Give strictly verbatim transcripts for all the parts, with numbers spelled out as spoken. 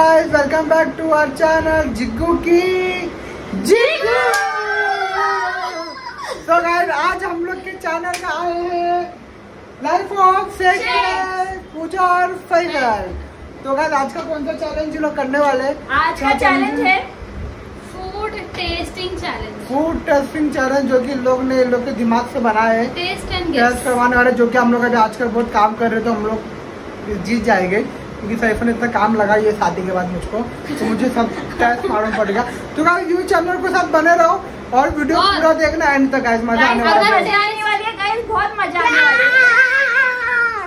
Guys, welcome back to our channel Jiggu की जिग्गू। तो guys आज हम लोग के चैनल का आए हैं लाइफ ऑफ सेक्स पूजा और फैजल। तो गाइस आज का कौन सा चैलेंज लोग करने वाले हैं? आज का चैलेंज है food testing challenge. Food testing challenge जो कि लोग ने लोग के दिमाग से बनाया है, टेस्ट एंड गेस करवाने वाले, जो कि हम लोग आजकल बहुत काम कर रहे, तो हम लोग जीत जाएंगे क्योंकि सैफ ने इतना काम लगा ये शादी के बाद मुझको, तो मुझे सब टेस्ट मालूम पड़ेगा। तो गाइस यू चैनल के साथ बने रहो और वीडियो पूरा देखना एंड तक। गाइस मजा आने वाला है, गाइस बहुत मजा आने वाला है।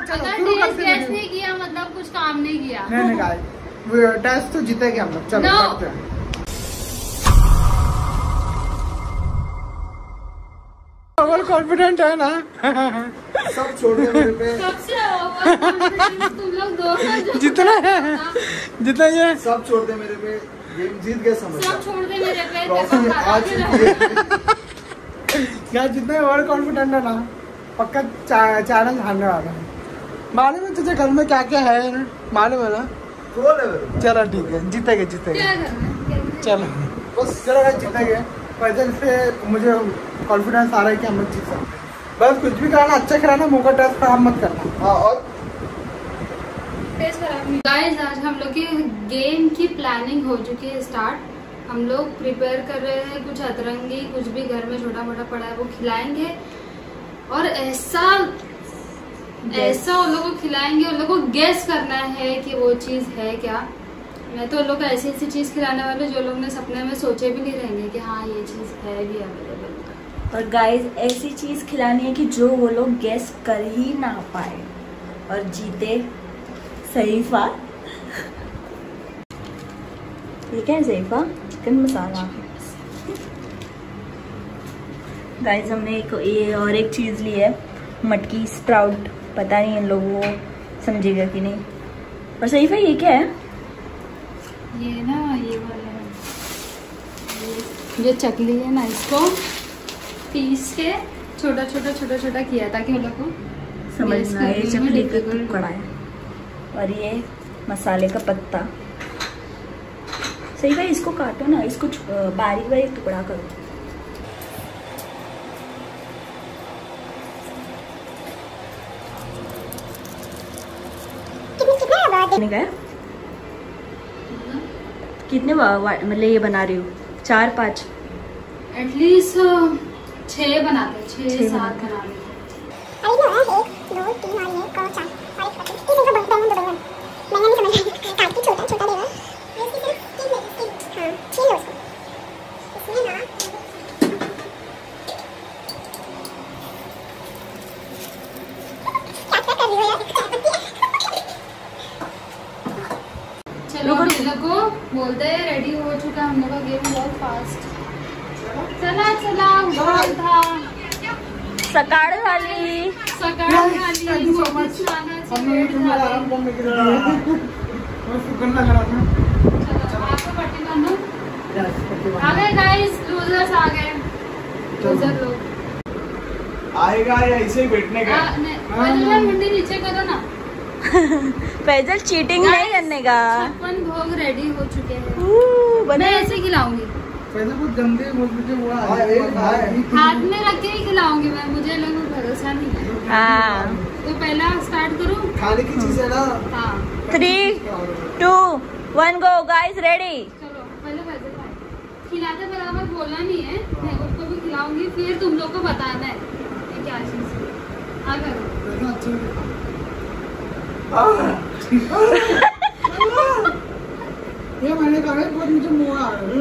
अगर टेस्ट टेस्ट नहीं किया मतलब कुछ काम नहीं किया। नहीं नहीं गाइस टेस्ट तो जीतेंगे हम लोग। चलो करते हैं। ओवर कॉन्फिडेंट है ना सब छोड़ो मेरे पे। सबसे ओवर कॉन्फिडेंट तुम लोग दो हो जितना है जितना ये सब छोड़ दे मेरे पे, गेम जीत गए समझ। सब छोड़ दे मेरे पे आज यार, जितना ओवर कॉन्फिडेंट है ना पक्का चैलेंज हारने वाला है। मालूम है तुझे घर में क्या क्या है, मालूम है ना? चलो ठीक है, जीतेंगे जीतेंगे चलो बस। चलो जीतेंगे पैदल से, मुझे कॉन्फिडेंस आ रहा है कि हम लोग जीत सकते हैं। बस कुछ भी कराना अच्छा कराना, मुंह का टेस्ट खराब मत करना। हाँ और गाइस आज हम लोग की गेम की प्लानिंग हो चुकी है स्टार्ट। हम लोग प्रिपेयर कर रहे हैं कुछ अतरंगी, कुछ भी घर में छोटा मोटा पड़ा है वो खिलाएंगे और ऐसा ऐसा उन लोगों को खिलाएंगे, उन लोगों को गेस करना है कि वो चीज़ है क्या। मैं तो उन लोग ऐसी ऐसी चीज़ खिलाने वाले जो लोग ने सपने में सोचे भी नहीं रहेंगे कि हाँ ये चीज़ है भी अवेलेबल। और गाइस ऐसी चीज़ खिलानी है कि जो वो लोग गेस कर ही ना पाए और जीते सईफा। ये क्या है सईफा? चिकन मसाला। गाइस हमने एक ये और एक चीज़ ली है, मटकी स्प्राउट। पता नहीं इन लोगों को समझेगा कि नहीं। और सईफा ये क्या है? ये ना ये वाला ये चकली है ना, इसको पीस के छोटा छोटा छोटा छोटा किया ताकि उन लोगों को समझना ये चकली का टुकड़ा है। और ये मसाले का पत्ता। सही भाई इसको काटो ना, इसको बारीक बारीक टुकड़ा करो। गया कितने मतलब ये बना रही हूँ चार पाँच एटलीस्ट छः बनाते हैं, छः सात बनाते हैं। को बोलते हैं रेडी हो चुका, हम लोग का गेम बहुत फास्ट चला चला था। सकाड़ वाली सकाड़ वाली आ गए गाइस, लूजर्स आ गए। लूजर लोग आएगा या ऐसे ही बैठने का? मुंडी नीचे करो ना। फैजल चीटिंग नहीं करने का। छप्पन भोग रेडी हो चुके हैं, मैं ऐसे खिलाऊंगी। फैजल बहुत गंदे मुझे हुआ हाथ में रख के ही खिलाऊंगी मैं, मुझे लोगों को भरोसा नहीं है। हाँ तो पहला स्टार्ट करूँ खाने की चीज है ना। हाँ three two one go guys, ready. चलो पहले फैजल खिलाते बराबर बोलना नहीं है, मैं उसको भी खिलाऊंगी फिर तुम लोग को बताना है क्या चीज है। ये मैंने कहा है बहुत मुझे मुँह आ रहा है।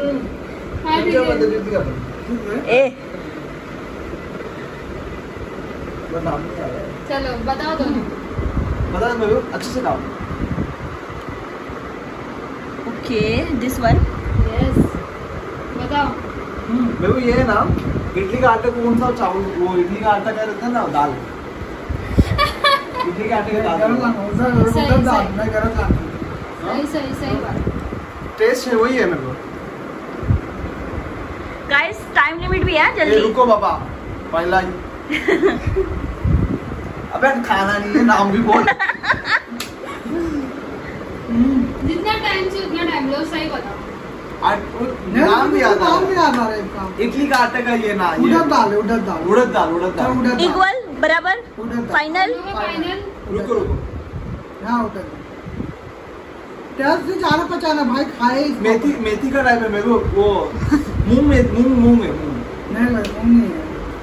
क्या बात है दीदी आप? ए चलो बताओ तो बताओ मेरे को अच्छे से खाओ। ओके दिस वन यस बताओ मेरे को। ये है ना इडली का आटा, कौन सा चावल? वो इडली का आटा क्या रहता है ना, दाल। ठीक है ठीक है मैं कर रहा हूं सही सही सही बात। टेस्ट है वही है मेरे को। गाइस टाइम लिमिट भी है, जल्दी रुको बाबा पहला ही। अबे खाना नहीं है नाम भी बोल। जितने जितना टाइम से उतना टाइम लो, सही बताओ। इडली का आटा का ये ना उड़द दाल, उड़द दाल, उड़द दाल, उड़द दाल इक्वल बराबर फाइनल। रुको रुको हाँ उड़द से जाना पहचाना भाई खाए। मेथी मेथी का टाइम है मेरे को वो मूंग में मूंग मूंग में नहीं नहीं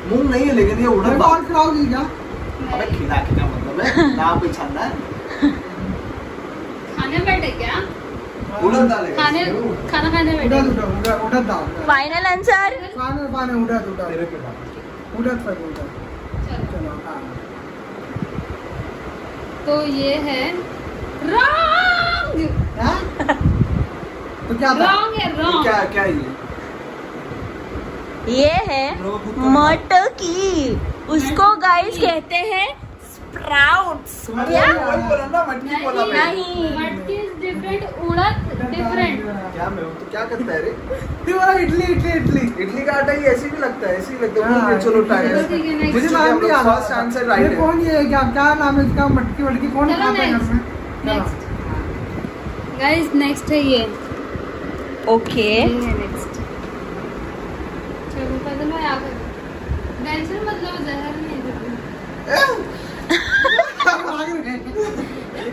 मूंग नहीं है लेकिन ये उड़द दाल खिलाओगी क्या? अबे खिला के क्या मतलब है? नाम कोई छंदा है? खाने बैठे क्या? उड़द दाल है खाने, खाना खाने बैठे उड़द उड़द दाल। फाइनल आंसर खाने पाने उड़द उड़द मेरे पे उड़द पर उड़द। चलो तो ये है रॉन्ग। तो क्या रॉन्ग है रॉन्ग क्या क्या ये ये है मटकी। उसको गाइस कहते हैं स्प्राउट्स। क्या नहीं मटकी डिफरेंट, उड़द डिफरेंट। क्या मैं तो क्या करता है रे? इडली इडली इडली इडली का आटा ही ऐसे भी लगता है, ऐसे ही लगता है। चलो टाइम मुझे नाम क्या फर्स्ट आंसर राइट है। कौन ये क्या क्या नाम है इसका? मटकी वटकी कौन खाता है घर में? गाइस नेक्स्ट है ये। ओके नेक्स्ट चलो पता है आप डांसर मतलब जहर नहीं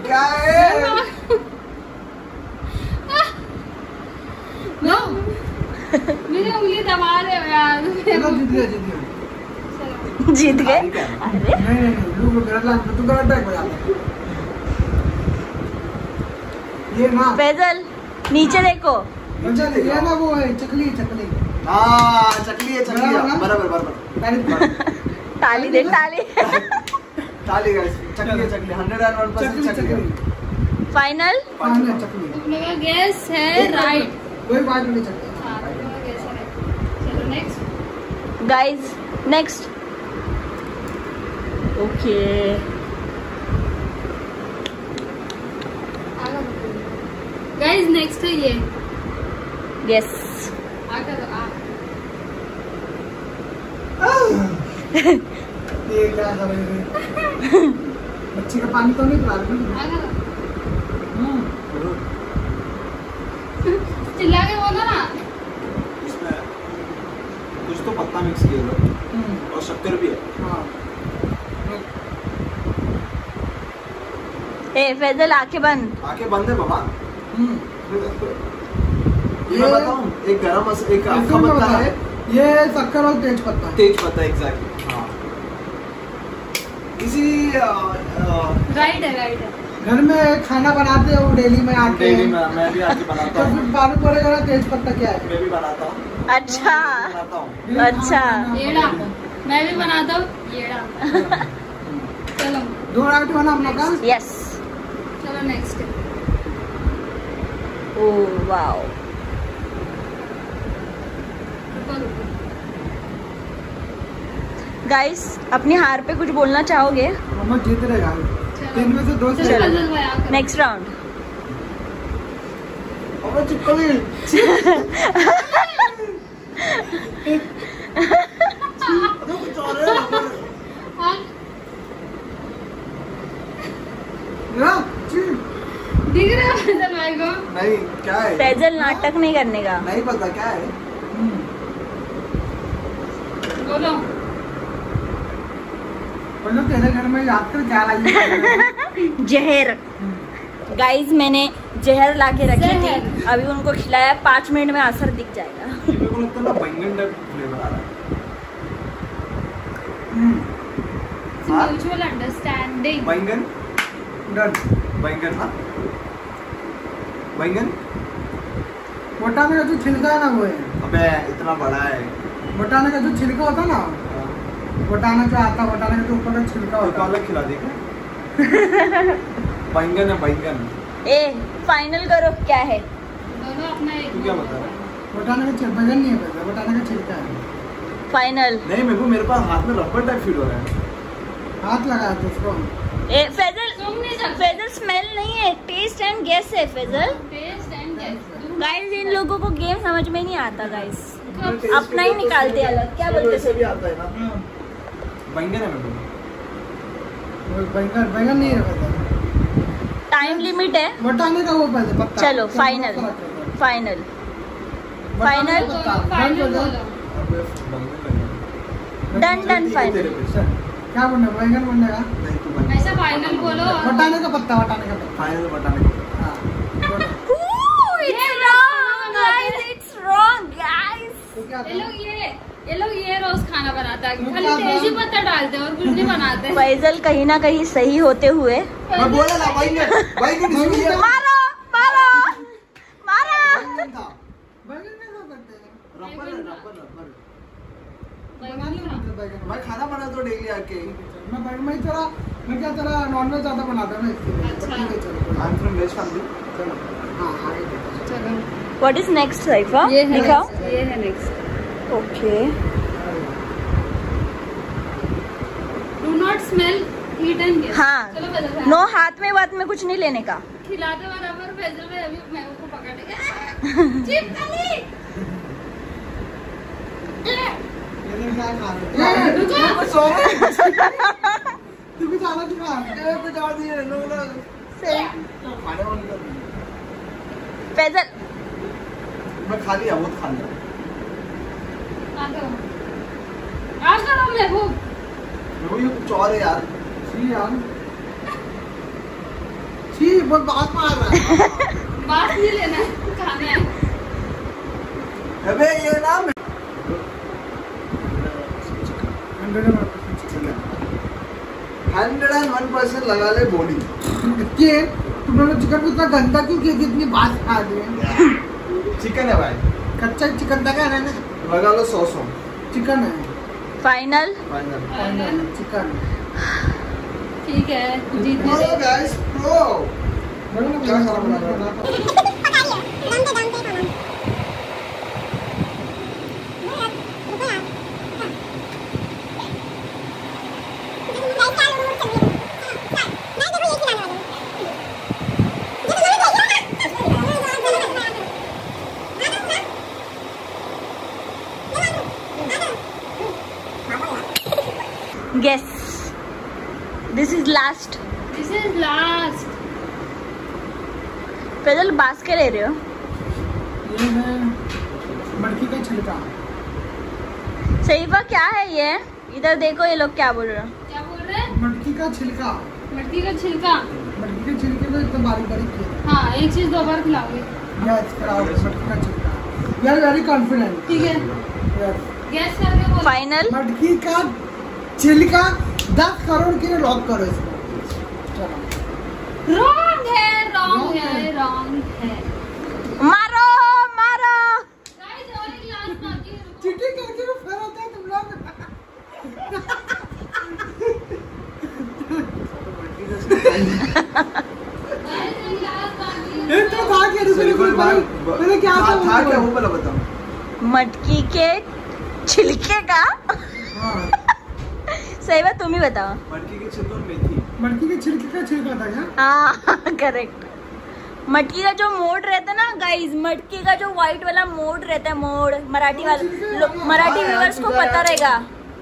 क्या है? नो मेरी उंगली दबा रहे हो यार। जीत गए जीत गए। अरे नहीं लोग गलत लाइन पे तू गलत टाइप हो जाता। फैजल नीचे देखो ये ना वो है चकली चकली। हाँ चकली है चकली बराबर बराबर। ताली दे ताली ताली guys chakli chakli hundred and one percent chakli. Final final chakli तुम लोगों का गैस है राइट। कोई बात नहीं चकली। हां तुम लोगों का गैस है राइट। चलो next guys next. Okay guys next है ये। यस आगे तो आ ये क्या कर रही है? बच्ची का पानी तो नहीं पिला रही। आगे हम्म चिल्ला के बोलो ना। इसमें कुछ तो पत्ता मिक्स किया हुआ और शक्कर भी है। हाँ ए फैजल आंखें बंद आंखें बंद है बाबा। ये मैं बताऊं एक गरम एक आपका पत्ता है ये शक्कर और तेज पत्ता तेज पत्ता एग्जैक्टली। हाँ किसी राइट है राइट है। घर में खाना बनाते हो डेली में आके? डेली में मैं भी आके बनाता हूँ। पानी पूरे का तेज पत्ता क्या है? मैं भी बनाता हूँ। अच्छा अच्छा येड़ा मैं भी बनाता हूँ येड़ा। चलो दो राउंड बना हम लोग का। यस चलो नेक्स्ट। Oh, wow. गाइस अपने हार पे कुछ बोलना चाहोगे? मम्मा जीत रहे यार। तीन में से दो से चलो नेक्स्ट राउंड। दिख रहा है फैजल भाई को? नहीं क्या है? फैजल नाटक नहीं करने का। नहीं पता क्या है बोलो बोलो। तेरे घर में याद कर क्या लगी? जहर गाइस मैंने जहर लाके रखी थी अभी उनको खिलाया। पाँच मिनट में असर दिख जाएगा। मेरे को लगता है ना बैंगन टाइप फ्लेवर आ रहा है। Mutual understanding. बैंगन बैंगन ना बैंगन बटाने का जो छिलका है ना वो है। अबे इतना बड़ा है बटाने का जो छिलका होता है ना बटाना जो आता बटाने का जो ऊपर का छिलका होता है अलग खिला देगा। बैंगन है बैंगन। ए फाइनल करो क्या है? दोनों अपना एक तू क्या बता रहा है? बटाने का छिलका नहीं है बेटा बटाने का छिलका है। फाइनल नहीं मेरे को मेरे पास हाथ में रबड़ टाइप फील हो रहा है। हाथ लगा दो उसको। ए फैजल फैजल स्मेल नहीं है टेस्ट एंड गैस है। Faizal test and guess. Guys इन लोगों को गेम समझ में नहीं आता। गाइस अपना ही निकालते अलग क्या बोलते से भी आता है ना। बैंगन है मेरे को बैंगन बैंगन नहीं है। टाइम लिमिट है बताने का, वो पक्का। चलो final final final done done final क्या बनना बैंगन बनना नहीं ऐसा फाइनल बोलो बताने का पक्का बताने का फाइनल बताने का it's wrong guys it's wrong guys ये लोग ये ये लोग ये रोज खाना बनाता है खाली तेजी पत्ता डालते हैं और कुछ नहीं बनाते। फैजल कहीं ना कहीं सही होते हुए मैं बोला ना भाई ने भाई ने मारो मारो मारो बैगन में लोग करते हैं रबर रबर रबर बैगन नहीं बनाते बैगन मैं खाना बना तो डेली आके मैं बैगन में थोड़ा मैं क्या थोड़ा नॉनवेज ज्यादा बनाता हूं मैं। अच्छा I am from west family. चलो हां हां चलो व्हाट इज नेक्स्ट साइफा दिखाओ ये है next. Okay do not smell heat and guess. हाँ नो हाथ में बात में कुछ नहीं लेने का खिलाते बराबर फैजल में अभी मैं उसको पकड़ने का चिप खाली तू कुछ आला दिखा कुछ और दिए लोग ना फैजल मैं खा लिया बहुत खा लिया ले वो चोर है यार छी यार छी बहुत बात मार रहा है बात नहीं लेना खाना है। अबे ये ना हंड्रेड एंड वन परसेंट लगा ले बॉडी के तुम लोग चिकन को इतना गंदा क्यों किया कितनी बात खा रहे चिकन है भाई कच्चा चिकन लगा है ना लगा लो सौ सौ चिकन है फाइनल फाइनल चिकन ठीक है जीतने से गाइस प्रो मैंने क्या खाना बनाया Guess. This is last. This is last. पैदल बास के ले रहे हो? ये है मटकी का छिलका। सही बात क्या है ये? इधर देखो ये लोग क्या बोल रहे हैं? क्या बोल रहे हैं? मटकी का छिलका। मटकी का छिलका। मटकी के छिलके में एकदम बारीक बारीक है। हाँ एक चीज दो बार खिलाओगे। यस कराओ मटकी का छिलका। यार वेरी कॉन्फिडेंट। ठीक है। यस। गैस करके बोलो। फाइनल। मटकी का छिलका दस करोड़ के लिए लॉक करो इसको। रॉन्ग है रॉन्ग है रॉन्ग है मारो मारो गाइस और एक लास्ट बाकी है चिट्ठी करके फिर होता है तुम लोग ये तो भाग गया दूसरे को मैंने क्या था क्या वो पहले बताओ मटकी के छिलके का हां सही बात तुम ही बताओ मटकी के छिलके और मेथी मटकी के छिलके का छिलका था क्या? हाँ करेक्ट मटकी का जो मोड रहता है ना गाइस मटकी का जो व्हाइट वाला मोड रहता है मोड मराठी वाला मराठी व्यूअर्स को पता रहेगा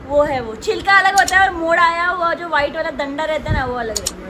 वो है वो छिलका अलग होता है और मोड आया हुआ जो व्हाइट वाला डंडा रहता है ना वो अलग है।